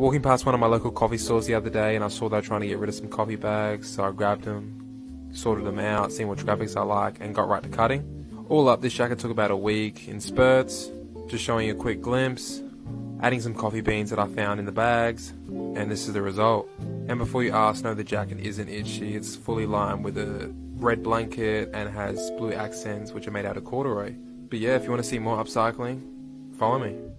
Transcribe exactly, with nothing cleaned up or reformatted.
walking past one of my local coffee stores the other day and I saw they were trying to get rid of some coffee bags, so I grabbed them, sorted them out, seen what graphics I like, and got right to cutting. All up, this jacket took about a week in spurts, just showing you a quick glimpse, adding some coffee beans that I found in the bags, and this is the result. And before you ask, no, the jacket isn't itchy, it's fully lined with a red blanket and has blue accents which are made out of corduroy. But yeah, if you want to see more upcycling, follow me.